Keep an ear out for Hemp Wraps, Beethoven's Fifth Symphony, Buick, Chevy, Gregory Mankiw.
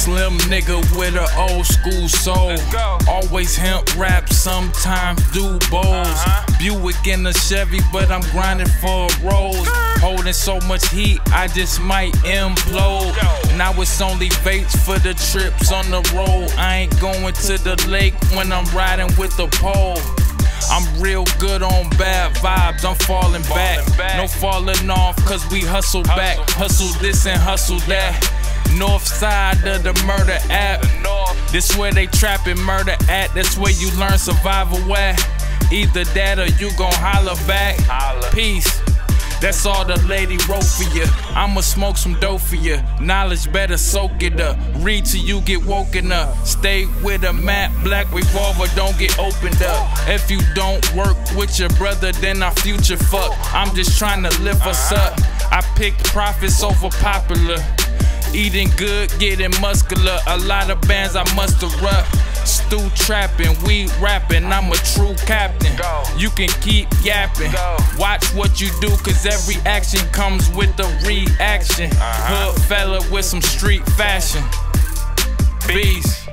slim nigga with an old school soul. Always hemp wraps, sometimes do bowls. Buick in the Chevy, but I'm grinding for a Rolls. Holding so much heat, I just might implode. Now it's only vapes for the trips on the road. I ain't going to the lake when I'm riding with the pole. I'm real good on bad vibes, I'm falling back. No falling off, cause we hustle back. Hustle this and hustle that. North side of the murder app. This where they trapping murder at. That's where you learn survival at. Either that or you gon' holler back. Peace. That's all the lady wrote for ya. I'ma smoke some dope for ya. Knowledge better soak it up. Read till you get woken up. Stay with a matte black revolver, don't get opened up. If you don't work with your brother, then our future fuck. I'm just trying to lift us up. I picked profits over popular. Eating good, getting muscular. A lot of bands I muster up. Stew trapping, weed rapping, I'm a true captain. You can keep yapping. Watch what you do, cause every action comes with a reaction. Hood fella with some street fashion. Beast.